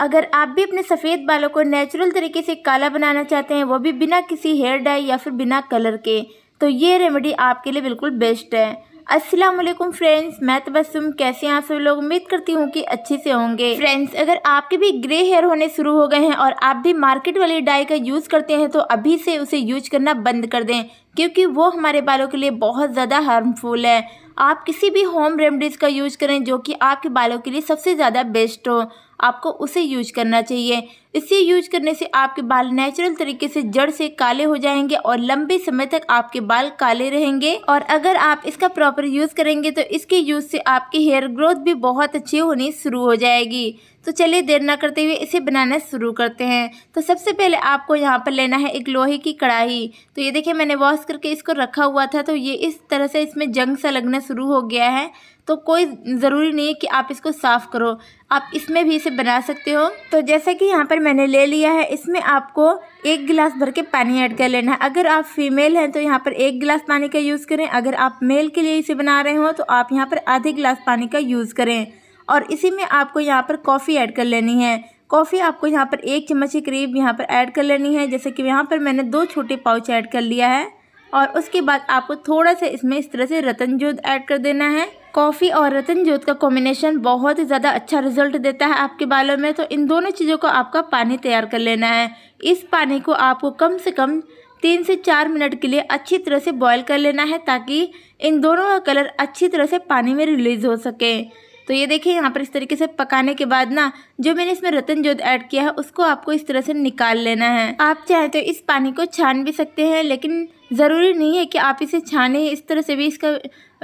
अगर आप भी अपने सफ़ेद बालों को नेचुरल तरीके से काला बनाना चाहते हैं, वो भी बिना किसी हेयर डाई या फिर बिना कलर के, तो ये रेमेडी आपके लिए बिल्कुल बेस्ट है। अस्सलाम वालेकुम फ्रेंड्स, मैं तबस्सुम। कैसे हैं आप सभी लोग? उम्मीद करती हूँ कि अच्छे से होंगे। फ्रेंड्स, अगर आपके भी ग्रे हेयर होने शुरू हो गए हैं और आप भी मार्केट वाली डाई का यूज़ करते हैं तो अभी से उसे यूज करना बंद कर दें, क्योंकि वो हमारे बालों के लिए बहुत ज़्यादा हार्मफुल है। आप किसी भी होम रेमडीज़ का यूज़ करें जो कि आपके बालों के लिए सबसे ज़्यादा बेस्ट हो, आपको उसे यूज करना चाहिए। इसे यूज करने से आपके बाल नेचुरल तरीके से जड़ से काले हो जाएंगे और लंबे समय तक आपके बाल काले रहेंगे। और अगर आप इसका प्रॉपर यूज़ करेंगे तो इसके यूज़ से आपकी हेयर ग्रोथ भी बहुत अच्छी होनी शुरू हो जाएगी। तो चलिए देर ना करते हुए इसे बनाना शुरू करते हैं। तो सबसे पहले आपको यहाँ पर लेना है एक लोहे की कढ़ाई। तो ये देखिए, मैंने वॉश करके इसको रखा हुआ था, तो ये इस तरह से इसमें जंग सा लगना शुरू हो गया है। तो कोई ज़रूरी नहीं है कि आप इसको साफ़ करो, आप इसमें भी इसे बना सकते हो। तो जैसा कि यहाँ पर मैंने ले लिया है, इसमें आपको एक गिलास भर के पानी ऐड कर लेना है। अगर आप फीमेल हैं तो यहाँ पर 1 गिलास पानी का यूज़ करें, अगर आप मेल के लिए इसे बना रहे हो तो आप यहाँ पर आधे गिलास पानी का यूज़ करें। और इसी में आपको यहाँ पर कॉफ़ी ऐड कर लेनी है। कॉफ़ी आपको यहाँ पर 1 चम्मच के करीब यहाँ पर ऐड कर लेनी है। जैसे कि यहाँ पर मैंने 2 छोटे पाउच ऐड कर लिया है। और उसके बाद आपको थोड़ा सा इसमें इस तरह से रतन जोध ऐड कर देना है। कॉफ़ी और रतन जोध का कॉम्बिनेशन बहुत ज़्यादा अच्छा रिजल्ट देता है आपके बालों में। तो इन दोनों चीज़ों को आपका पानी तैयार कर लेना है। इस पानी को आपको कम से कम 3 से 4 मिनट के लिए अच्छी तरह से बॉयल कर लेना है, ताकि इन दोनों का कलर अच्छी तरह से पानी में रिलीज़ हो सके। तो ये देखिए, यहाँ पर इस तरीके से पकाने के बाद ना, जो मैंने इसमें रतन जोध ऐड किया है उसको आपको इस तरह से निकाल लेना है। आप चाहें तो इस पानी को छान भी सकते हैं, लेकिन ज़रूरी नहीं है कि आप इसे छाने। इस तरह से भी इसका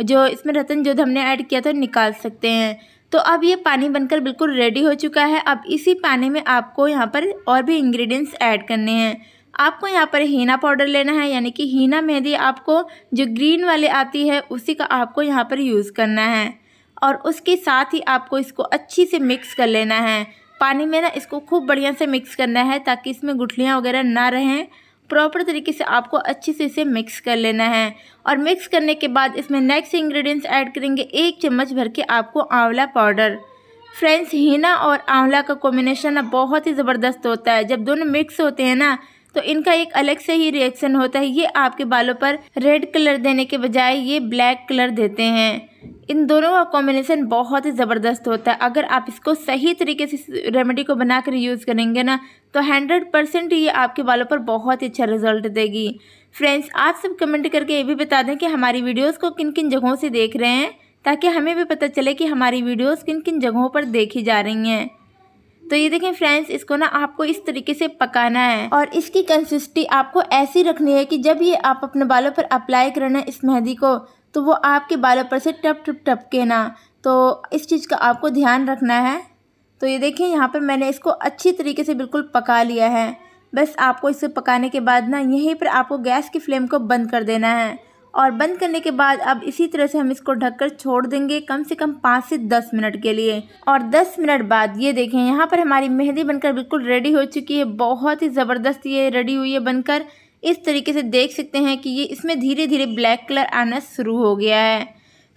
जो इसमें रतन जोध हमने ऐड किया था निकाल सकते हैं। तो अब ये पानी बनकर बिल्कुल रेडी हो चुका है। अब इसी पानी में आपको यहाँ पर और भी इंग्रेडिएंट्स ऐड करने हैं। आपको यहाँ पर हीना पाउडर लेना है, यानी कि हीना मेहंदी आपको जो ग्रीन वाले आती है उसी का आपको यहाँ पर यूज़ करना है। और उसके साथ ही आपको इसको अच्छी से मिक्स कर लेना है। पानी में ना इसको खूब बढ़िया से मिक्स करना है, ताकि इसमें गुठलियाँ वगैरह ना रहें। प्रॉपर तरीके से आपको अच्छे से इसे मिक्स कर लेना है। और मिक्स करने के बाद इसमें नेक्स्ट इंग्रेडिएंट्स ऐड करेंगे 1 चम्मच भर के आपको आंवला पाउडर। फ्रेंड्स, हीना और आंवला का कॉम्बिनेशन ना बहुत ही ज़बरदस्त होता है। जब दोनों मिक्स होते हैं ना, तो इनका एक अलग से ही रिएक्शन होता है। ये आपके बालों पर रेड कलर देने के बजाय ये ब्लैक कलर देते हैं। इन दोनों का कॉम्बिनेशन बहुत ही ज़बरदस्त होता है। अगर आप इसको सही तरीके से रेमेडी को बनाकर यूज़ करेंगे ना, तो 100% ये आपके बालों पर बहुत ही अच्छा रिजल्ट देगी। फ्रेंड्स, आप सब कमेंट करके ये भी बता दें कि हमारी वीडियोस को किन किन जगहों से देख रहे हैं, ताकि हमें भी पता चले कि हमारी वीडियोस किन किन जगहों पर देखी जा रही हैं। तो ये देखें फ्रेंड्स, इसको ना आपको इस तरीके से पकाना है। और इसकी कंसिस्टेंसी आपको ऐसी रखनी है कि जब ये आप अपने बालों पर अप्लाई करना इस मेहंदी को, तो वो आपके बालों पर से टप टप टप के ना, तो इस चीज़ का आपको ध्यान रखना है। तो ये देखें, यहाँ पर मैंने इसको अच्छी तरीके से बिल्कुल पका लिया है। बस आपको इसे पकाने के बाद ना, यहीं पर आपको गैस की फ्लेम को बंद कर देना है। और बंद करने के बाद अब इसी तरह से हम इसको ढककर छोड़ देंगे कम से कम 5 से 10 मिनट के लिए। और 10 मिनट बाद ये देखें, यहाँ पर हमारी मेहंदी बनकर बिल्कुल रेडी हो चुकी है। बहुत ही ज़बरदस्त ये रेडी हुई है बनकर। इस तरीके से देख सकते हैं कि ये इसमें धीरे धीरे ब्लैक कलर आना शुरू हो गया है।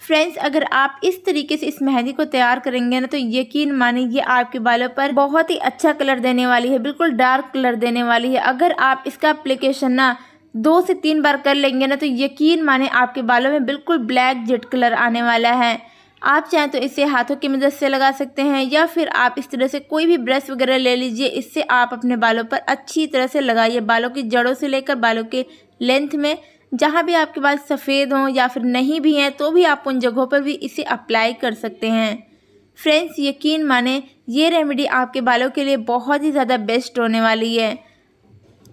फ्रेंड्स, अगर आप इस तरीके से इस मेहंदी को तैयार करेंगे ना, तो यकीन माने ये आपके बालों पर बहुत ही अच्छा कलर देने वाली है, बिल्कुल डार्क कलर देने वाली है। अगर आप इसका एप्लीकेशन ना 2 से 3 बार कर लेंगे ना, तो यकीन माने आपके बालों में बिल्कुल ब्लैक जेट कलर आने वाला है। आप चाहें तो इसे हाथों की मदद से लगा सकते हैं, या फिर आप इस तरह से कोई भी ब्रश वगैरह ले लीजिए, इससे आप अपने बालों पर अच्छी तरह से लगाइए। बालों की जड़ों से लेकर बालों के लेंथ में, जहाँ भी आपके बाल सफ़ेद हों या फिर नहीं भी हैं, तो भी आप उन जगहों पर भी इसे अप्लाई कर सकते हैं। फ्रेंड्स, यकीन माने ये रेमेडी आपके बालों के लिए बहुत ही ज़्यादा बेस्ट होने वाली है।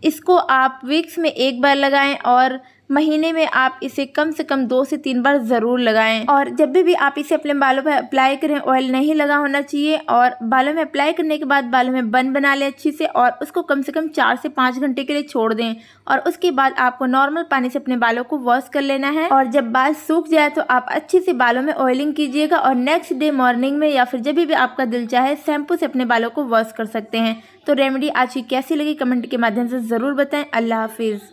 इसको आप वीक्स में 1 बार लगाएं और महीने में आप इसे कम से कम 2 से 3 बार ज़रूर लगाएं। और जब भी आप इसे अपने बालों पर अप्लाई करें, ऑयल नहीं लगा होना चाहिए। और बालों में अप्लाई करने के बाद बालों में बन बना लें अच्छे से, और उसको कम से कम 4 से 5 घंटे के लिए छोड़ दें। और उसके बाद आपको नॉर्मल पानी से अपने बालों को वॉश कर लेना है। और जब बाल सूख जाए तो आप अच्छे से बालों में ऑयलिंग कीजिएगा। और नेक्स्ट डे मॉर्निंग में या फिर जब भी आपका दिल चाहे शैम्पू से अपने बालों को वॉश कर सकते हैं। तो रेमेडी आज की कैसी लगी कमेंट के माध्यम से ज़रूर बताएं। अल्लाह हाफिज़।